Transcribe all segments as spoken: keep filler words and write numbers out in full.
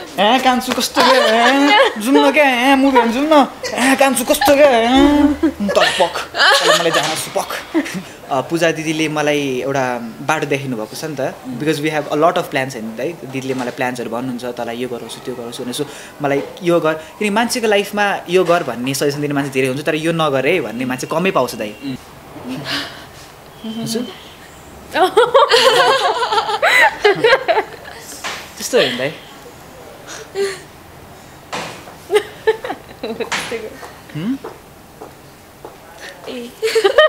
ए कान्छु कस्तो के ए जुम्न के ए मुभी हेर्न जुम्न ए कान्छु कस्तो के तपक मलाई जान सुपक पूजा दिदीले मलाई एउटा बाटो देखाइनु भएको छ नि त because we have a lot of plans हैन है दिदीले मलाई प्लान्सहरु भन्नुहुन्छ तलाई यो गरौछु त्यो गरौछु भनेछु मलाई यो गर किन मान्छेको लाइफमा यो गर भन्ने सजेसन दिने मान्छे धेरै हुन्छ तर यो नगर है भन्ने मान्छे कमै पाउँछ दाइ त्यस्तो हैन दाइ हम्म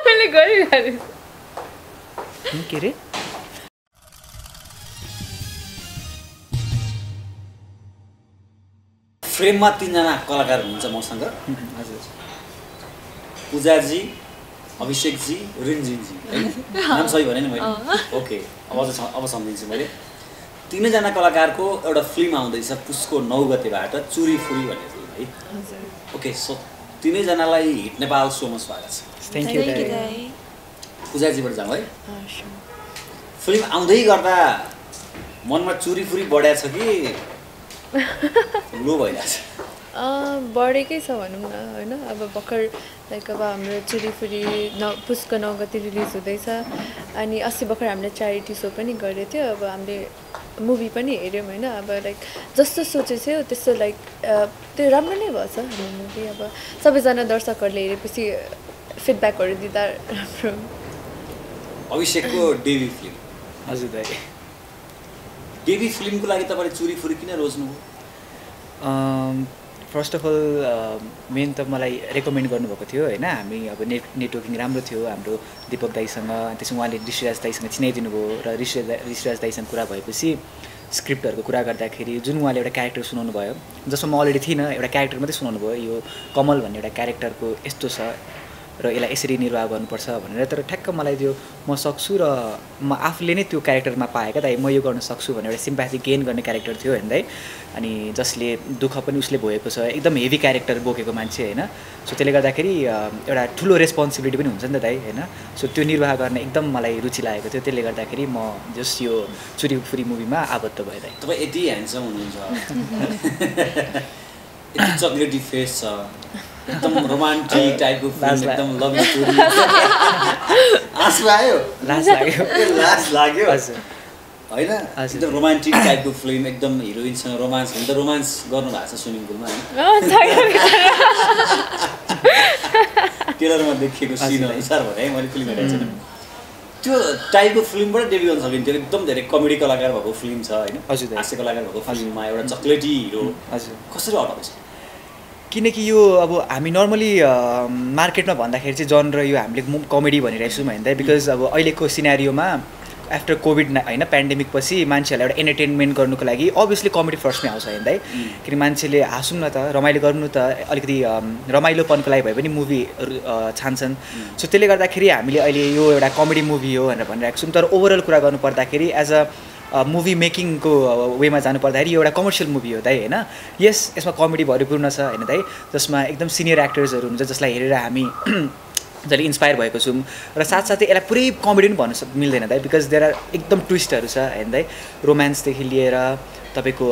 मैंने गरी के रे फ्रेम में तीनजना कलाकार हुनुहुन्छ मसँग पूजा जी अभिषेक जी रिन्जिन जी नाम सही भने नि मैले ओके अब अब सम्झिन्छु मैले तीनजना कलाकार को एउटा फिल्म आउँदैछ पुसको नौ गतेबाट चुरी फुरी भन्ने फिल्म है ओके सो तीनैजनालाई हिट नेपाल सोमा स्वागत छ थ्यांक यू दाइ पूजा जीबाट जाऊ है फिल्म आउँदै गर्दा मनमा चुरी फुरी बढ्या छ कि लो भइरा छ अ बढेकै छ भनौं न हैन अब भर्खर लाइक अब हाम्रो चुरी फुरी पुसको नौ गते रिलिज हुँदैछ अनि अस्ति भर्खर हामीले च्यारिटी सो पनि गरे थियो अब हामीले मुभी पनि हेर्यौं हैन अब लाइक जस्तो सोचेको त्यस्तो लाइक त्यो राम्रो नै भएछ हाम्रो मुभी अब सबैजना दर्शकहरूले हेरेपछि फिडब्याकहरु दिदा राम्रो अभिषेकको डेब्यु फिल्म हजुर दाइ डेब्यु फिल्मको लागि तपाईले चुरी फुरी किन रोज्नुभयो um first of all main त मलाई रेकमेन्ड गर्नुभएको थियो हैन हामी अब नेट नेटवर्किङ राम्रो थियो हाम्रो दीपक दाइसँग त्यसपछि उहाँले ऋषिराज दाइसँग चिनाइदिनु भयो र ऋषिराज ऋषिराज दाइसँग कुरा भएपछि स्क्रिप्टहरुको कुरा गर्दाखेरि जुन उहाँले एउटा क्यारेक्टर सुनाउनु भयो जसमा म अलरेडी थिइनँ एउटा क्यारेक्टर मात्रै सुनाउनु भयो यो कमल भन्ने एउटा क्यारेक्टरको यस्तो छ र यसलाई यसरी निर्वाह गर्नुपर्छ भनेर तर ठ्याक्क मलाई त्यो म सक्छु र म आफूले नै त्यो क्यारेक्टरमा पाएका दाइ म यो गर्न सक्छु भनेर सिम्प्याथी गेन गर्ने क्यारेक्टर थियो हैन दाइ अनि जसले दुःख पनि उसले भोगेको छ एकदम हेभी क्यारेक्टर बोकेको मान्छे हैन सो त्यसले गर्दाखेरि एउटा ठुलो रेस्पोन्सिबिलिटी पनि हुन्छ नि त दाइ हैन सो त्यो निर्वाह गर्न एकदम मलाई रुचि लागेको थियो त्यसले गर्दाखेरि म जस्ट यो चुरी फुरी मुभीमा आबद्ध भए दाइ तपाई यति ह्यान्डसम हुनुहुन्छ यति चकलेटी फेस छ एकदम रोमान्टिक टाइपको फिल्म एकदम लभ स्टोरी आँसु आयो लाज लाग्यो लाज लाग्यो हजुर हैन एकदम रोमान्टिक टाइपको फिल्म एकदम हिरोइनसँग रोमान्स हुन्छ रोमान्स गर्नु भएको छ स्विमिङ पुलमा हैन ट्रेलरमा देखिएको सिन अनुसार भने मैले फिल्म हेरेको छैन त्यो टाइपको फिल्मबाट डेब्यु गर्न सकिन्थ्यो एकदम धेरै कमेडी कलाकार भएको फिल्म छ हैन हास्य कलाकार भएको फिल्ममा एउटा चकलेटी हिरो हजुर कसरी हटाउँछ किनकि यो अब हामी नर्मली मार्केटमा भन्दाखेरि चाहिँ जनर यो हामीले कमेडी भनिरहेछौँ हैन त बिकज अब अहिलेको सिनारियोमा आफ्टर कोभिड हैन पेन्डेमिक पछि मान्छेहरुलाई एउटा एन्टरटेनमेन्ट गर्नुको लागि अभियसली कमेडी फर्स्टमै आउँछ हैन त किन मान्छेले हाँसौँ न त रमाइलो गर्नु त अलिकति रमाइलोपनको लागि भए पनि मुभी छान्छन् सो त्यसले गर्दाखेरि हामीले अहिले यो एउटा कमेडी मुभी हो भनेर भनिरहेको छौँ तर ओभरअल कुरा गर्नुपर्दाखेरि एज अ मुभी मेकिंग को वेमा जानुपर्दाखेरि एउटा कमर्सियल मुभी हो दाइ हैन यस यसमा कमेडी भरिपूर्ण छ हैन दाइ जसमा एकदम सिनियर एक्टर्सहरु हुन्छ जसलाई हेरेर हामी जसले इन्स्पायर भएको छौं र साथसाथै यसलाई पुरै कमेडी पनि भन्न मिल्दैन दाइ बिकज देयर आर एकदम ट्विस्टहरु छ हैन दाइ रोमान्सदेखि लिएर तपाईको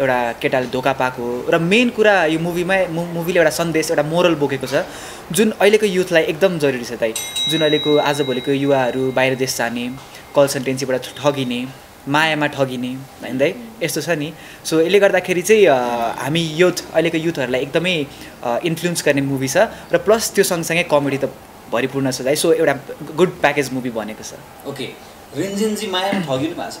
एउटा केटाले धोका पाएको र मेन कुरा यो मुभीमा मुभीले एउटा सन्देश एउटा मोरल बोकेको छ जुन अहिलेको युथलाई एकदम जरुरी छ दाइ जुन अहिलेको आजभोलिको युवाहरु बाहिर देश जाने कन्सल्टेन्सीबाट ठगिने मायामा ठगिने हैन दाइ यस्तो छ नि सो यसले गर्दाखेरि चाहिँ हामी युथ अहिलेको युथहरुलाई एकदमै इन्फ्लुएन्स गर्ने मुभी छ र प्लस त्यो सँगसँगै कमेडी त भरिपूर्ण छ दाइ सो एउटा गुड प्याकेज मुभी भनेको छ ओके रिन्जिन जी मायामा ठगिनु भएको छ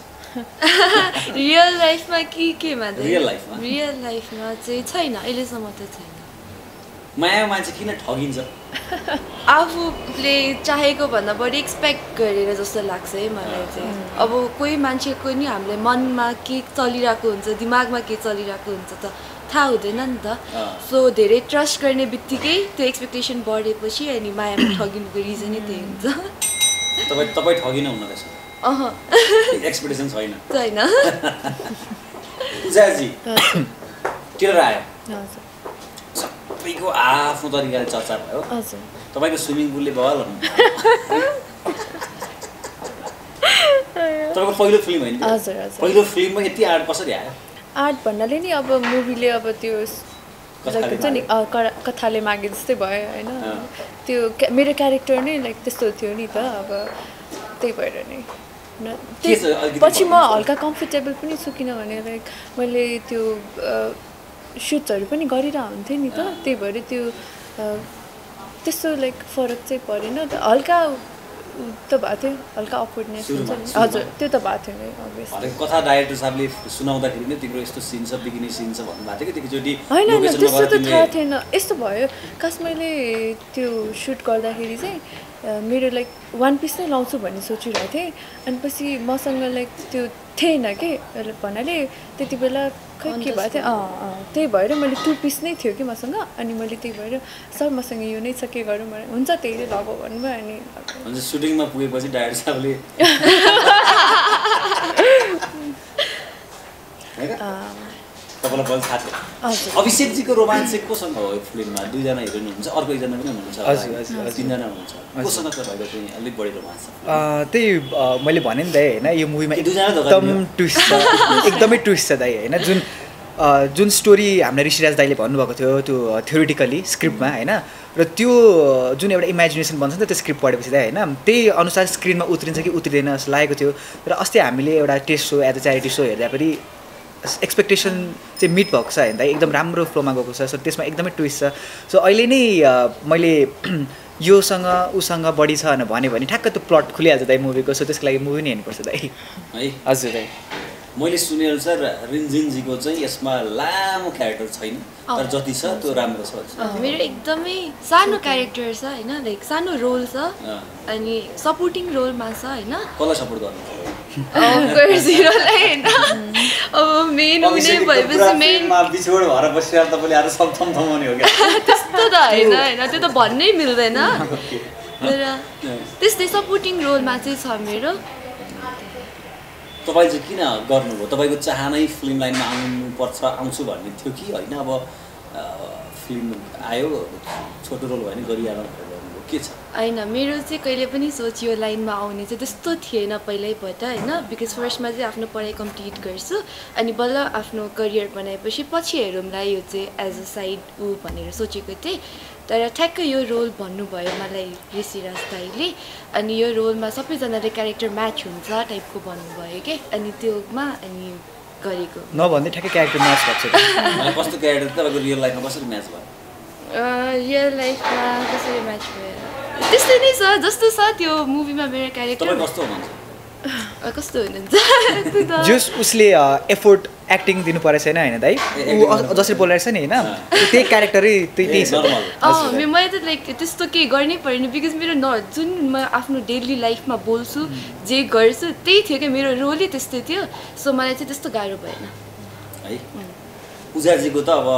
रियल लाइफमा के केमा दाइ रियल लाइफमा रियल लाइफमा चाहिँ छैन अहिलेसम्म त छैन मायामा मान्छे किन ठगिन्छ आफूले चाहेको भन्दा बढी एक्सपेक्ट गरेर जस्तो लाग्छ है मलाई चाहिँ अब कोही मान्छेको नि हामीले मनमा के चलिरहेको हुन्छ दिमागमा के चलिरहेको हुन्छ त थाहा हुँदैन नि त सो धेरै ट्रस्ट गर्ने बित्तिकै त्यो एक्सपेक्टेसन बढेपछि अनि मायामा ठगिनुको रिजनै त्यही हुन्छ तपाईँ तपाईँ ठगिनु हुन्न रहेछ अह एक्सपेक्टेसन छैन छैन पूजाजी टेलर आयो हजुर तपाईको आफ्नो तरिकाले चर्चा भयो हजुर तपाईको स्विमिङ पुलले बल तपाईको पहिलो फिल्म हैन हजुर हजुर पहिलो फिल्ममा यति आर्ट कसरी आयो आर्ट भन्नाले नि अब मुभीले अब त्यो हुन्छ नि कथाले मागे जस्तै भयो हैन त्यो मेरो क्यारेक्टर नै लाइक त्यस्तो थियो नि त अब त्यही भएर नि पछि म हल्का कम्फर्टेबल पनि छु किनभने लाइक मैले त्यो सुटहरू पनि गरिरहेको हुन्थेँ नि त त्यही भएर त्यो त्यस्तो लाइक फरक चाहिँ परेन हल्का तो बात है हल्का अपवर्डनेस हजुर त्यो त बात हो नि अभियसली अनि कथा डाइरेक्टर साहबले सुनाउँदाखेरि नि तिम्रो यस्तो सीन छ बिगिनी सीन छ भन्नु भएको थियो कि त्यतिचोटी लोकेशनमा गएर तिमी हैन हैन त्यस्तो त थाहा थिएन यस्तो भयो खास मैले त्यो शूट गर्दाखेरि चाहिँ मेरो लाइक वान पीस नै लाउँछु भन्ने सोचिरहेको थिएँ अनि पछि मसँग लाइक त्यो थिएन के भन्नाले त्यतिबेला खै के भयो थियो अ अ त्यही भएर मैले टू पीस नै थियो कि मसँग अनि मैले त्यही भएर सर मसँग यो नै छ के गरौँ भने हुन्छ त्यही लगाऊ भन्नुभयो अनि अनि सुटिङमा पुगेपछि डायरेक्टर साहबले अभिषेक जी को रोमान्स चाहिँ कोसँग हो फिल्ममा दुईजना हिरोइन हुन्छ अर्को एकजना पनि हुनुहुन्छ तीनजना हुनुहुन्छ कोसँग तपाईको चाहिँ अलिक बढी रोमान्स छ त्यही मैले भने नि दाइ हैन यो मुभीमा एकदम ट्विस्ट छ एकदमै ट्विस्ट छ दाइ हैन जुन जुन स्टोरी हामीलाई ऋषिराज दाइले भन्नुभएको थियो त्यो थ्योरिटिकली स्क्रिप्टमा हैन र त्यो जुन एउटा इमेजिनेसन बन्छ नि त त्यो स्क्रिप्ट पढेपछि दाइ हैन त्यही अनुसार स्क्रिनमा उत्रिन्छ कि उत्रिदैन जस्तो लागेको थियो र अस्ति हामीले एउटा test show as a charity show हेर्दा पनि एक्सपेक्टेसन चाहिँ मिट भएको छ होइन दाइ एकदम राम्रो फ्लोमा गएको छ सो त्यसमा एकदमै ट्विस्ट छ सो अहिले नै मैले योसँग उसँग बढी छ भने भने ठ्याक्क त्यो प्लट खुलिहाल्छ दाइ मुभीको सो त्यसको लागि मुभी नै हेर्नुपर्छ दाइ है हजुर दाइ मैले सुनेर सर रिन्जिनजीको चाहिँ यसमा लामो क्यारेक्टर छैन तर जति छ त्यो राम्रो छ मेरो एकदमै सानो क्यारेक्टर छ हैन लाइक सानो रोल छ अनि सपोर्टिङ रोलमा छ हैन कसलाई सपोर्ट गर्नु अब मेन हुने भएपछि मेन त्यस्तो त होइन होइन त्यो त भन्नै मिल्दैन तर त्यस्तै सपोर्टिङ रोलमा चाहिँ छ मेरो तपाईँ चाहिँ किन गर्नुभयो तपाईँको चाहनै फिल्म लाइनमा आउनुपर्छ आउँछु भन्ने थियो कि होइन अब फिल्म आयो छोटो रोल भयो नि गरिहाल्नु हैन मेरो चाहिँ कहिले पनि सोच यो लाइनमा आउने चाहिँ त्यस्तो थिएन पहिल्यैबाट हैन बिकज फर्स्टमा चाहिँ आफ्नो पढाइ कम्प्लिट गर्छु अनि बल्ल आफ्नो करियर बनाएपछि पछि हेरौँला यो चाहिँ एज अ साइड ऊ भनेर सोचेको थिएँ तर ठ्याक्कै यो रोल भन्नुभयो मलाई ऋषिराज दाइले अनि यो रोलमा सबैजनाले क्यारेक्टर म्याच हुन्छ टाइपको भन्नुभयो के अनि त्योमा अनि गरेको नभन्दै ठ्याक्कै क्यारेक्टर म्याच भएको छ कस्तो क्यारेक्टर तपाईको रियल लाइफमा कसरी म्याच भयो रियल लाइफमा कसरी म्याच भयो त्यस्तै नै छ जस्तो छ त्यो मुभीमा मेरो क्यारेक्टर कस्तो हुनुहुन्छ कस्तो हुनुहुन्छ जस उसले एफोर्ट एक्टिङ दिनु परेछ हैन हैन दाइ उ जसरी बोलाइरहेछ नि हैन त्यही क्यारेक्टरै त्यही छ अ मैले त लाइक त्यस्तो केही गर्नै पर्दैन बिकज मेरो जुन म आफ्नो डेली लाइफमा बोल्छु जे गर्छु त्यही थियो के मेरो रोलै त्यस्तै थियो सो मलाई चाहिँ त्यस्तो गाह्रो भएन है पूजाजीको त अब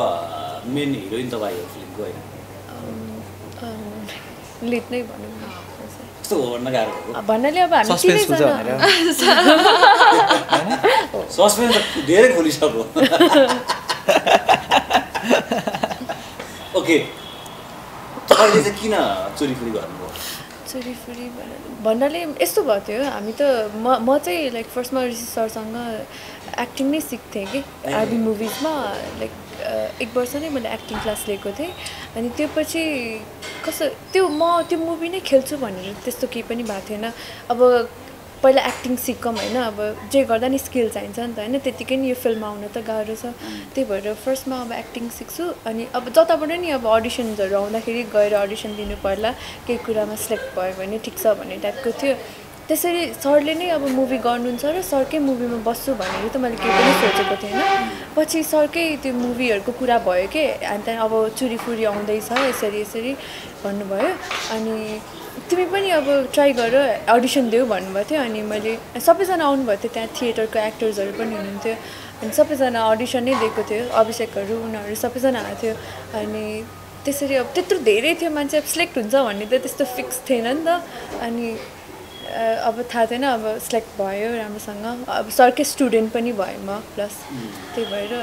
मेन हिरोइन तपाईँ हो फिल्मको हैन लिड नै भन्नु कस्तो भन्न गाह्रो भन्नाले अब हामी सस्पेन्स हुन्छ भनेर सस्पेन्स त धेरै खोलिसक्यो ओके तपाईले चाहिँ किन चोरी फुरी गर्नुभयो चोरी फुरी भन्नाले यस्तो भयो त्यो हामी त म म चाहिँ लाइक फर्स्टमा ऋषि सरसँग एक्टिङ नै सिक्थेँ कि आरबी मुभिजमा लाइक एक वर्ष नै मैले एक्टिङ क्लास लिएको थिएँ अनि त्यो पछि कसो त्यो म त्यो मुभी नै खेल्छु भनेर त्यस्तो केही पनि भएको थिएन अब पहिला एक्टिङ सिकौँ हैन अब जे गर्दा नि स्किल चाहिन्छ नि त हैन त्यतिकै नि यो फिल्म आउन त गाह्रो छ त्यही भएर फर्स्टमा अब एक्टिङ सिक्छु अनि अब जताबाट नि अब अडिसन्सहरू आउँदाखेरि गएर अडिसन दिनु पर्ला केही कुरामा सिलेक्ट भयो भने ठिक छ भन्ने टाइपको थियो त्यसरी सरले नै अब मुभी गर्नुहुन्छ र सरकै मुभीमा बस्छु भनेर त मैले केही पनि सोचेको थिएन पछि सरकै त्यो मुभीहरूको कुरा भयो के अनि त्यहाँ अब चुरी फुरी आउँदैछ यसरी यसरी भन्नुभयो अनि तिमी पनि अब ट्राई गर अडिसन देऊ भन्नुभएको थियो अनि मैले सबैजना आउनुभएको थियो त्यहाँ थिएटरको एक्टर्सहरू पनि हुनुहुन्थ्यो अनि सबैजना अडिसन नै दिएको थियो अभिषेकहरू उनीहरू सबैजना आएको थियो अनि त्यसरी अब त्यत्रो धेरै थियो मान्छे अब सिलेक्ट हुन्छ भन्ने त त्यस्तो फिक्स थिएन नि त अनि अब थाहा थिएन अब सिलेक्ट भयो राम्रोसँग अब सरकै स्टुडेन्ट पनि भएँ म प्लस त्यही भएर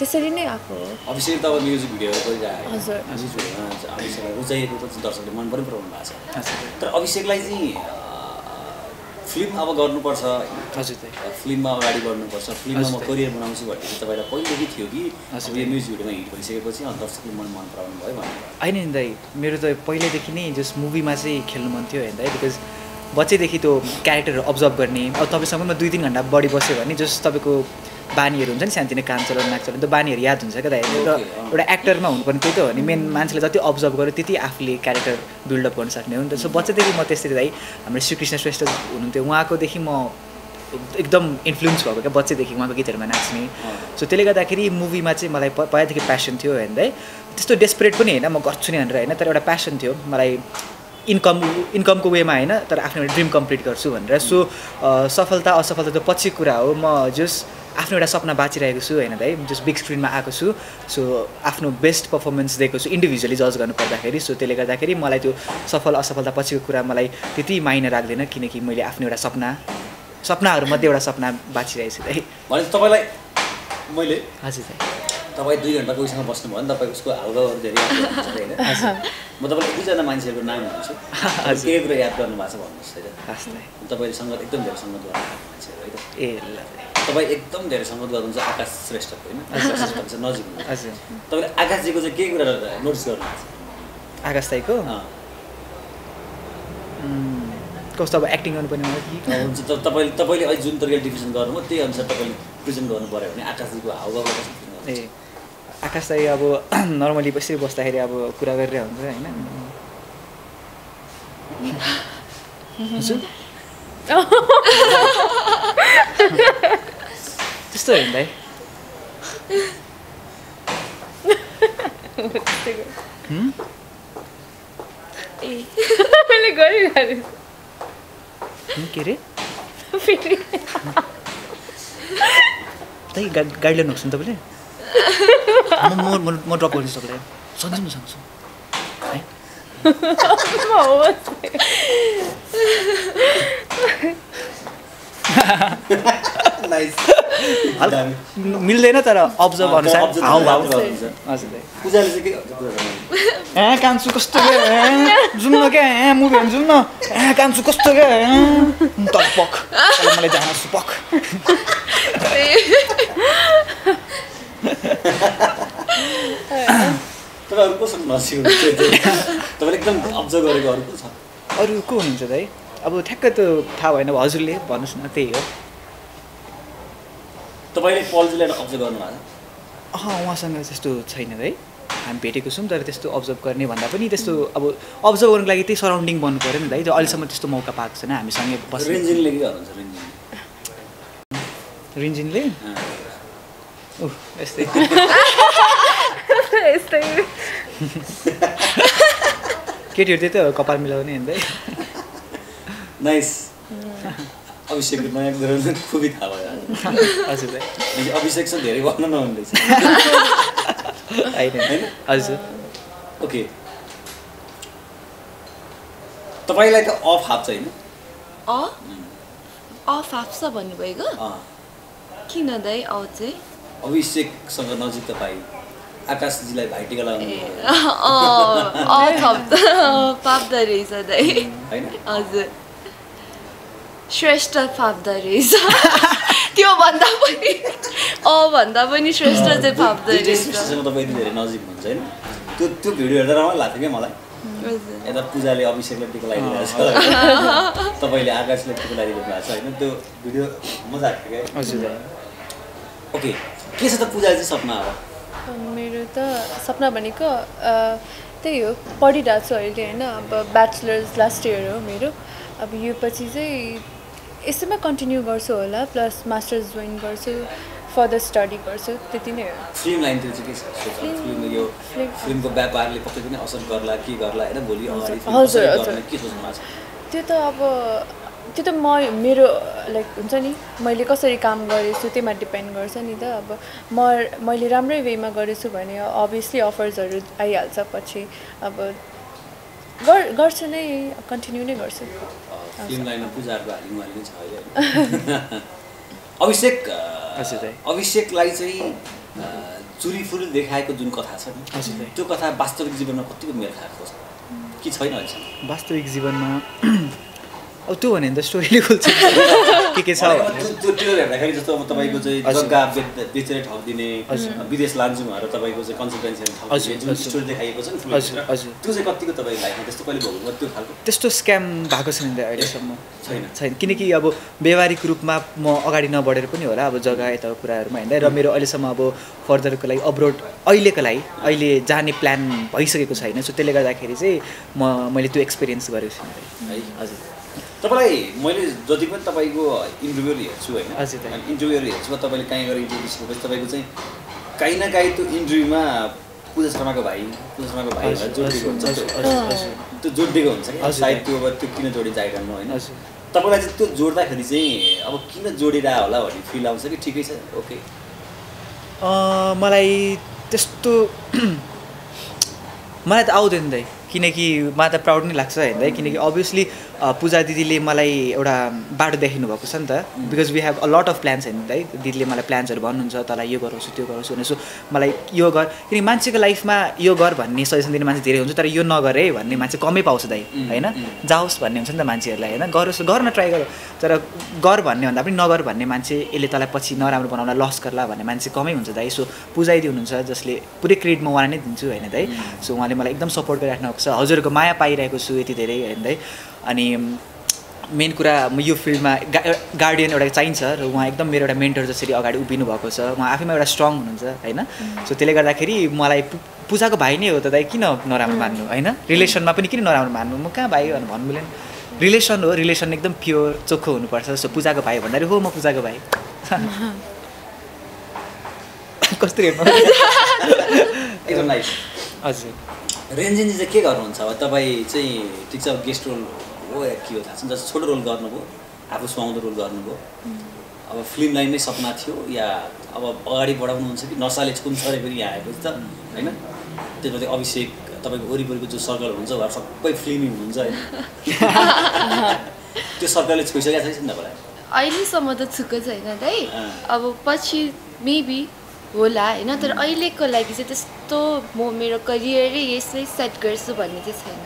त्यसरी नै आएको हो अभिषेक त अब म्युजिक भिडियो हजुर अभिषेकलाई रुचाइएको दर्शकले मन पनि पराउनु भएको छ तर अभिषेकलाई चाहिँ फिल्म अब गर्नुपर्छ फिल्ममा अगाडि बढ्नुपर्छ फिल्ममा म करियर बनाउँछु भन्ने चाहिँ तपाईलाई पहिलेदेखि थियो कि यो म्युजिक भिडियोमा हिट भइसकेपछि अनि दर्शकले मन मन पराउनु भयो भनेर? हैन नि दाइ, मेरो त पहिलेदेखि नै जस्ट मुभीमा चाहिँ खेल्नु मन थियो हैन दाइ, बिकज बच्चैदेखि त्यो क्यारेक्टरहरू अब्जर्भ गर्ने। अब तपाईँसँगमा दुई तिन घन्टा बढी बस्यो भने जस्ट तपाईँको बानीहरू हुन्छ नि, सानोतिनो काम चलाउनु नाक चलाउनु, त्यो बानीहरू याद हुन्छ क्या दाइ। र एउटा एक्टरमा हुनुपर्ने त्यही त हो नि, मेन मान्छेले जति अब्जर्भ गर्यो त्यति आफूले क्यारेक्टर बिल्डअप गर्न सक्ने हो नि त। सो बच्चादेखि म त्यसरी दाइ, हाम्रो श्रीकृष्ण श्रेष्ठ हुनुहुन्थ्यो, उहाँकोदेखि म एकदम इन्फ्लुएन्स भएको क्या, बच्चैदेखि उहाँको गीतहरूमा नाच्ने। सो त्यसले गर्दाखेरि मुभीमा चाहिँ मलाई पहिलादेखि प्यासन थियो होइन दाइ, त्यस्तो डेस्परेट पनि होइन म गर्छु नि भनेर होइन, तर एउटा प्यासन थियो मलाई इन्कम इन्कमको वेमा होइन, तर आफ्नो ड्रिम कम्प्लिट गर्छु भनेर। सो सफलता असफलता त पछि कुरा हो, म जस्ट आफ्नो एउटा सपना बाँचिरहेको छु होइन दाइ, जस्ट बिग स्क्रिनमा आएको छु। सो आफ्नो बेस्ट पर्फर्मेन्स दिएको छु इन्डिभिजुअली जज गर्नु पर्दाखेरि। सो त्यसले गर्दाखेरि मलाई त्यो सफल असफलता पछिको कुरा मलाई त्यति माइना राख्दैन, किनकि मैले आफ्नो एउटा सपना सपनाहरूमध्ये एउटा सपना बाँचिरहेको छु दाइ। भने तपाईँलाई मैले हजुर दाइ, तपाईँ दुई घन्टा कोहीसँग बस्नुभयो भने तपाईँ उसको हाउभाउहरू धेरै याद गर्नुहुन्छ होइन? म तपाईँलाई दुईजना मान्छेहरूको नाम भन्छु, के कुरो याद गर्नुभएको छ भन्नुहोस् है दाइ। तपाईँले सङ्गत एकदम धेरै सङ्गत गर्नुभएको मान्छेहरू है त? ए ल दाइ, तपाईँ एकदम धेरै सङ्गत गर्नुहुन्छ आकाश श्रेष्ठ होइन? आकाश श्रेष्ठ नजिक हजुर, तपाईँले आकाशजीको चाहिँ के कुरा नोटिस गर्नुहुन्छ? आकाश दाइको कस्तो अब एक्टिङ गर्नु पर्ने हुन्छ, तपाईँले तपाईँले अहिले जुन तरिकाले डिफिसन गर्नुभयो त्यही अनुसार तपाईँले प्रेजेन्ट गर्नु पऱ्यो भने आकाशजीको हाउभाव ए आकाश दाइ अब नर्मली बसेर बस्दाखेरि अब कुरा गरिरहेको हुन्छ होइन, त्यस्तो होइन दाइ? के अरे दाइ गाडी ल्याउनुहोस् नि तपाईँले, म ड्रप गर्छु तपाईँलाई सन्चै मसँग है। मिल्दैन तर अब्जर्भ अनुसार हाउभाउ हुन्छ। पूजाले चाहिँ के ए कान्छु कस्तो जुन न क्या मुभी जुन न ए कान्छु कस्तो क्या पक मलाई जान सुपक तपाईँहरू कोसँग नसिउ तपाईँले एकदम अब्जर्भ गरेको अरू को छ? अरू को हुनुहुन्छ दाइ? अब ठ्याक्कै त थाहा भएन, अब हजुरले भन्नुहोस् न। त्यही हो, तपाईँले पल्जीलाई अब्जर्भ गर्नुभएको? अह उहाँसँग त्यस्तो छैन दाइ, हामी भेटेको छौँ तर त्यस्तो अब्जर्भ गर्ने भन्दा पनि त्यस्तो अब अब्जर्भ गर्नुको लागि त्यही सराउन्डिङ बन्नु पऱ्यो नि दाइ, अहिलेसम्म त्यस्तो मौका पाएको छैन हामीसँगै बस्नु। रिन्जिनले के गर्नुहुन्छ? रिन्जिन रिन्जिनले ओह यस्तै यस्तै केटीहरू त्यही त हो, कपाल मिलाउने होइन दाइ। नाइस। अभिषेकको नयाँ कुरा खुबी थाहा भयो हजुर दाइ, अभिषेकसँग धेरै गर्न नहुँदैछ होइन होइन हजुर। ओके, तपाईँलाई त अफ हाफ छैन? अफ हाफ छ भन्नुभएको किन दाइ? अफ चाहिँ अभिषेकसँग नजिक तपाईँ आकाशजीलाई भाइटिका लगाउनु पाप्दा रहेछ दाइ होइन? हजुर श्रेष्ठ फाप्दा रहेछ, त्योभन्दा पनि अ भन्दा पनि श्रेष्ठ चाहिँ फाप्दा रहेछ। तपाईँ धेरै नजिक हुन्छ होइन? त्यो त्यो भिडियो हेर्दा रमाइलो लाग्थ्यो क्या मलाई, यता पूजाले अभिषेकलाई टिका लगाइदिएको छ, तपाईँले आकाशलाई टिका लगाइदिनु भएको छ होइन? त्यो भिडियो मजा आएको क्या। ओके, के छ त पूजा चाहिँ सपना? अब मेरो त सपना भनेको त्यही हो, पढिरहेको छु अहिले होइन, अब ब्याचलर्स लास्ट इयर हो मेरो, अब यो पछि चाहिँ यसैमा कन्टिन्यू गर्छु होला, प्लस मास्टर्स जोइन गर्छु, फर्दर स्टडी गर्छु, त्यति नै हो। फिल्म लाइन चाहिँ के सोच्नु? यो फिल्मको व्यापारले पक्कै पनि असर गर्ला कि गर्ला होइन भोलि अगाडि? हजुर हजुर, के सोच्नु भएको छ? त्यो त अब त्यो त म मेरो लाइक हुन्छ नि, मैले कसरी काम गरेछु त्यहीमा डिपेन्ड गर्छ नि त। अब म मैले राम्रै वेमा गरेछु भने अभियसली अफर्सहरू आइहाल्छ पछि, अब गर् गर्छु नै, कन्टिन्यू नै गर्छु। फिल्म लाइनमा पूजाहरूको हालिमाली नै छ अहिले। अभिषेक अभिषेकलाई चाहिँ चुरी फुरी देखाएको जुन कथा छ नि, त्यो कथा वास्तविक जीवनमा कतिको मेल खाएको छ कि छैन अहिलेसम्म? वास्तविक जीवनमा अब तू भने त स्टोरीले खोल्छ के के छ त्यो ट्रेलर हेर्दाखेरि जस्तो अब तपाईको चाहिँ जग्गा बेचेर ठग दिने विदेश लान्छु भनेर तपाईको चाहिँ कन्सल्टेन्सी हेर्नु जुन स्टोरी देखाइएको छ नि त्यो चाहिँ कतिको तपाईको लाग्यो त्यस्तो कहिले भोग्नु त्यो खालको त्यस्तो स्क्याम भएको छैन अहिलेसम्म छैन छैन किनकि अब व्यवहारिक रूपमा म अगाडि नबढेर पनि होला अब जग्गा यता कुराहरुमा हैन र मेरो अहिलेसम्म अब फर्दरको लागि अब्रोड अहिलेको लागि अहिले जाने प्लान भइसकेको छैन सो त्यसले गर्दाखेरि चाहिँ म मैले त्यो एक्सपीरियन्स गरेको छु है हजुर तपाईलाई मैले जति पनि तपाईको इन्टरभ्यू हेर्छु हैन अनि इन्टरभ्यू हेर्छु तपाईले काहीँ गएर इन्टरभ्यू दिसकेपछि तपाईको चाहिँ काहीँ न काहीँ त्यो इन्टरभ्यूमा पूजा शर्माको भाइ पूजा शर्माको भाइ जोडिएको हुन्छ त्यो जोडिएको हुन्छ कि सायद त्यो अब त्यो किन जोडिन्छ आइरहनु हैन तपाईलाई चाहिँ त्यो जोड्दाखेरि चाहिँ अब किन जोडिरा होला भन्ने फिल आउँछ कि ठिकै छ ओके अ मलाई त्यस्तो मलाई त आउँदैन दाइ किनकि मलाई त प्राउड नै लाग्छ हैन किनकि अभियसली पूजा दिदीले मलाई एउटा बाटो देखाउनु भएको छ नि त because we have a lot of plans हैन दाइ दिदीले मलाई प्लान्सहरु भन्नुहुन्छ तलाई यो गराउँछु त्यो गराउँछु भनेर सो मलाई यो गर किनकि मान्छेको लाइफमा यो गर भन्ने सजेसन दिने मान्छे धेरै हुन्छ तर यो नगर है भन्ने मान्छे कमै पाउँछ दाइ हैन जाओस् भन्ने हुन्छ नि त मान्छेहरुलाई हैन गरोस् गर्न ट्राई गर तर गर भन्ने भन्दा पनि नगर भन्ने मान्छे यसले तलाई पछि नराम्रो बनाउला लस गर्ला भन्ने मान्छे कमै हुन्छ दाइ सो पूजा दिदी हुनुहुन्छ जसले पुरै क्रेडिट म उहाँलाई नै दिन्छु हैन दाइ सो उहाँले मलाई एकदम सपोर्ट गरिराख्नु हजुरको माया पाइरहेको छु यति धेरै हैन दाइ अनि मेन कुरा म यो फिल्डमा गा गार्डियन एउटा चाहिन्छ र उहाँ एकदम मेरो एउटा मेन्टर जसरी अगाडि उभिनु भएको छ उहाँ आफैमा एउटा स्ट्रङ हुनुहुन्छ हैन सो त्यसले गर्दाखेरि मलाई पूजाको भाइ नै हो त दाइ किन नराम्रो मान्नु हैन रिलेसनमा पनि किन नराम्रो मान्नु म कहाँ भाइ भनेर भन्नु मिलेन रिलेसन हो रिलेसन एकदम प्योर चोखो हुनुपर्छ सो पूजाको भाइ भन्दाखेरि हो म पूजाको भाइ कस्तो हेर्नु एकदम नाइस हजुर रिन्जिनजी चाहिँ के गर्नुहुन्छ अब तपाईँ चाहिँ ठिक छ गेस्ट रोल हो या के हो थाहा छैन जस्तो छोटो रोल गर्नुभयो आफू सुहाउँदो रोल गर्नुभयो अब फिल्म लाइन नै सपना थियो या अब अगाडि बढाउनुहुन्छ कि नसाले कुन सरे पनि यहाँ आएपछि त होइन त्यसपछि अभिषेक तपाईँको वरिपरिको जो सर्कल हुनुहुन्छ उहाँहरू सबै फिल्मी हुनुहुन्छ होइन त्यो सर्कलले छोइसकेको छैन तपाईँलाई अहिलेसम्म त छुक्क छैन दाइ अब पछि मेबी होला हैन तर अहिलेको लागि चाहिँ त्यस्तो म मेरो करियर यसले सेट गर्छु भन्ने चाहिँ छैन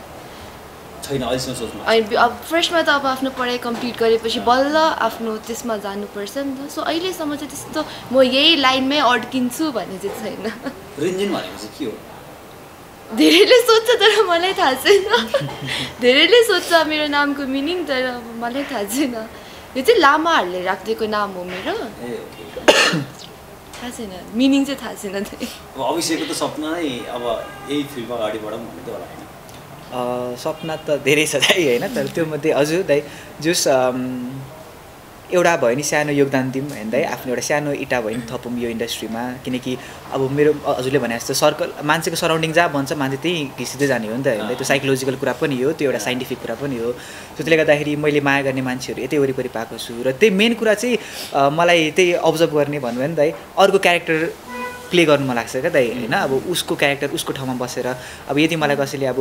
छैन अहिलेसम्म सोच्नु अनि अब फर्स्टमा त अब आफ्नो पढाइ कम्प्लिट गरेपछि बल्ल आफ्नो त्यसमा जानुपर्छ नि त सो अहिलेसम्म चाहिँ त्यस्तो म यही लाइनमै अड्किन्छु भन्ने चाहिँ छैन रिन्जिन भनेको चाहिँ के हो धेरैले सोध्छ तर मलाई थाहा छैन धेरैले सोध्छ मेरो नामको मिनिङ तर अब मलाई थाहा छैन यो चाहिँ लामाहरूले राखिदिएको नाम हो मेरो ए ओके थाहा छैन मिनिङ चाहिँ थाहा छैन अब अभिषेकको त सपना नै अब यही फिल्डमा अगाडि बढाउँ भन्ने त होला हैन सपना त धेरै छ दाइ हैन तर त्यो मध्ये हजुर दाइ जुस एउटा भयो नि सानो योगदान दिउँ हैन दाइ आफ्नो एउटा सानो इँटा भयो नि थपौँ यो इन्डस्ट्रीमा किनकि अब मेरो हजुरले भने जस्तो सर्कल मान्छेको सराउन्डिङ जहाँ बन्छ मान्छे त्यही घिसिँदै जाने हो नि त हैन दाइ त्यो साइकोलोजिकल कुरा पनि हो त्यो एउटा साइन्टिफिक कुरा पनि हो सो त्यसले गर्दाखेरि मैले माया गर्ने मान्छेहरू यतै वरिपरि पाएको छु र त्यही मेन कुरा चाहिँ मलाई त्यही अब्जर्भ गर्ने भन्नुभयो नि दाइ अर्को क्यारेक्टर प्ले गर्नु मन लाग्छ क्या दाइ हैन अब उसको क्यारेक्टर उसको ठाउँमा बसेर अब यदि मलाई कसैले अब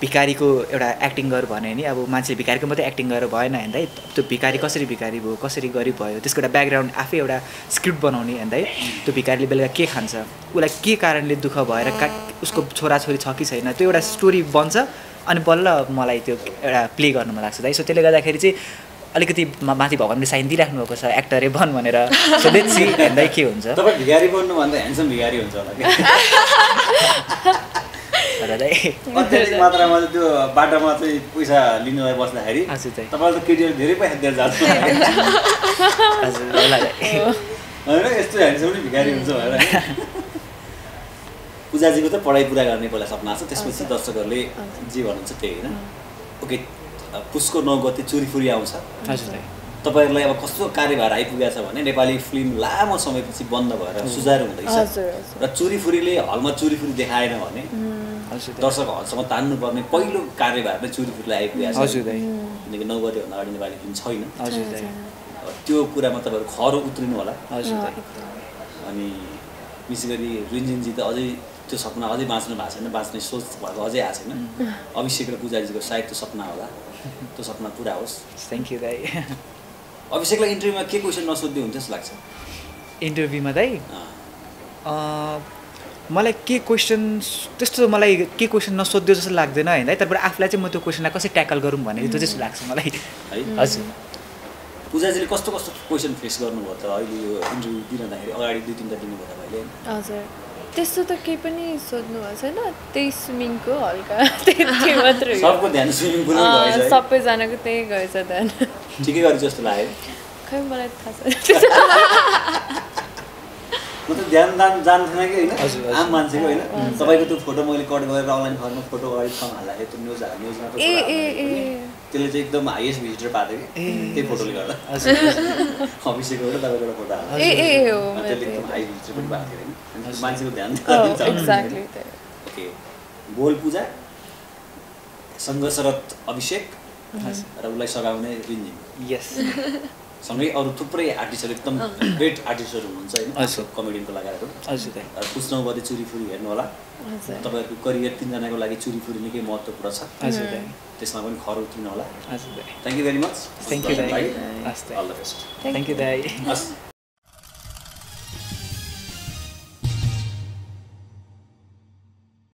भिखारीको एउटा एक्टिङ गर भने नि अब मान्छे भिखारीको मात्रै एक्टिङ गरेर भएन हैन दाइ त्यो भिखारी कसरी भिखारी भयो कसरी गरिब भयो त्यसको एउटा ब्याकग्राउन्ड आफै एउटा स्क्रिप्ट बनाउने हैन दाइ त्यो भिखारीले बेलुका के खान्छ उसलाई के कारणले दुःख भएर का उसको छोराछोरी छ कि छैन त्यो एउटा स्टोरी बन्छ अनि बल्ल मलाई त्यो एउटा प्ले गर्नु मन लाग्छ दाइ सो त्यसले गर्दाखेरि चाहिँ अलिकति माथि भगवान्ले साइन दिइराख्नु भएको छ एक्टरै बन भनेर सो लेट्स सी हैन दाइ के हुन्छ तपाई भिखारी बन्नु भन्दा ह्यान्डसम भिखारी हुन्छ होला के अत्यधिक मात्रामा त्यो बाटामा चाहिँ पैसा लिनुलाई बस्दाखेरि तपाईँलाई त केटीहरू धेरै पैसा दिएर जान्छ होइन यस्तो हेर्छ पनि भिखारी हुन्छ भनेर पूजाजीको त पढाइ पुरा गर्ने पहिला सपना छ त्यसपछि दर्शकहरूले जे भन्नुहुन्छ त्यही होइन ओके पुसको नौ गते चुरी फुरी आउँछ तपाईँहरूलाई अब कस्तो कार्यभार आइपुगेको छ भने नेपाली फिल्म लामो समयपछि बन्द भएर सुझाएर हुँदैछ र चुरी फुरीले हलमा चुरी फुरी देखाएन भने दर्शकहरूसँग तान्नुपर्ने पहिलो कार्यभार नै चुरी फुरीले आइपुगेको छ किनकि नौ गतेभन्दा अगाडि नेपाली फिल्म छैन त्यो कुरामा तपाईँहरू खरो उत्रिनु होला अनि विशेष गरी रिन्जिनजी त अझै त्यो सपना अझै बाँच्नु भएको छैन बाँच्ने सोच भएको अझै आएको छैन अभिषेक र पूजाजीको सायद त्यो सपना होला त्यो सपना पुरा होस् थ्याङ्क यू दाइ अभिषेकलाई इन्टरभ्यूमा के क्वेसन नसोध्दै हुन्छ जस्तो लाग्छ इन्टरभ्यूमा दाइ मलाई के क्वेसन त्यस्तो मलाई के क्वेसन नसोध्यो जस्तो लाग्दैन हैन है तर आफुलाई चाहिँ म त्यो क्वेसनलाई कसरी ट्याकल गरौँ भन्ने त्यो जस्तो लाग्छ मलाई है। हजुर पूजाजीले कस्तो कस्तो क्वेसन फेस गर्नुभयो त अहिले यो इन्टरभ्यु दिँदाखेरि अगाडि दुई तीनटा दिनुभयो तपाईले? हजुर त्यस्तो त के पनि सोध्नु भएको छैन त्यही स्विमिङको हल्का त्यति मात्रै हो। सबको ध्यान स्विमिङ पुलमा गएछ सबै जनाको त्यही गएछ ध्यान ठीकै गरे जस्तो लाग्यो खै मलाई थाहा छैन म त ध्यान दान जान्दैन के हैन आम मान्छेको हैन तपाईको त्यो फोटो मैले कट गरेर अनलाइन फर्ममा फोटो अगाडि छम हाल्दाखेरि त्यो न्यूज न्यूजमा त ए ए ए त्यसले चाहिँ एकदम हाईएस्ट भिजिटर पाथे के त्यो फोटोले गर्दा अभिषेकबाट तपाईको फोटो हाल्यो ए ए हो त्यसले एकदम हाई भिजिटर पनि पाथे हैन मान्छेको ध्यान जान्छ एक्ज्याक्टली त्यही। ओके बोल पूजा संघशरत अभिषेक र उलाई सघाउने रिन्जिन यस सँगै अरु थुप्रै आर्टिस्टहरु एकदम ग्रेट आर्टिस्टहरु हुनुहुन्छ हैन हजुर कमेडियनको लगाएर हजुर त्यही पुस्नौ बदे चुरी फुरी हेर्नु होला हजुर तपाईहरुको करियर तीन जनाको लागि चुरी फुरी निकै महत्त्वपूर्ण छ हजुर त्यही त्यसमा पनि खर उत्रनु होला हजुर त्यही। Thank you very much thank you दाइ all the best thank you दाइ।